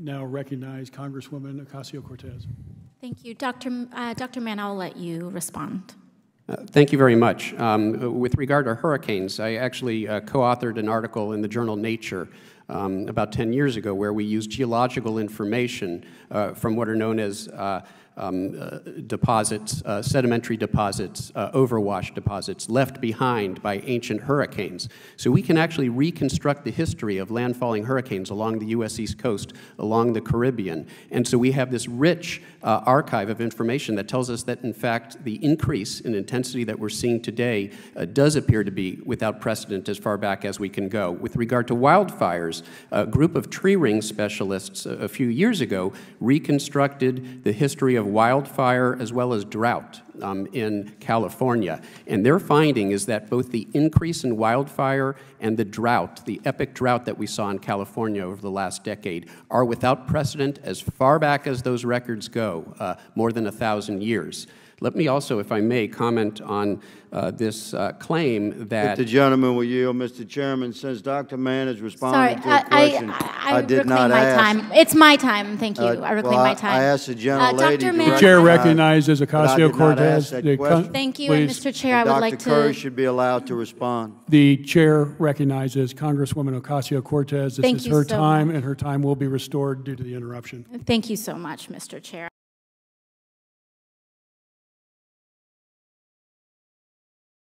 now recognize Congresswoman Ocasio-Cortez. Thank you. Dr. Mann, I'll let you respond. Thank you very much. With regard to hurricanes, I actually co-authored an article in the journal Nature about 10 years ago where we used geological information from what are known as deposits, sedimentary deposits, overwash deposits left behind by ancient hurricanes. So we can actually reconstruct the history of landfalling hurricanes along the U.S. East Coast, along the Caribbean. And so we have this rich archive of information that tells us that, in fact, the increase in intensity that we're seeing today does appear to be without precedent as far back as we can go. With regard to wildfires, a group of tree ring specialists a few years ago reconstructed the history of wildfire as well as drought in California. And their finding is that both the increase in wildfire and the drought, the epic drought that we saw in California over the last decade, are without precedent as far back as those records go, more than 1,000 years. Let me also, if I may, comment on this claim that— If the gentleman will yield, Mr. Chairman, since Dr. Mann is responding to a question, I did not ask— Sorry, I reclaim my time. It's my time, thank you. I reclaim my time. I asked the gentlelady to recognize— The chair recognizes Ocasio-Cortez. Thank you, and Mr. Chair, I would like to— Dr. Kerr should be allowed to respond. The chair recognizes Congresswoman Ocasio-Cortez. This is her time, and her time will be restored due to the interruption. Thank you so much, Mr. Chair.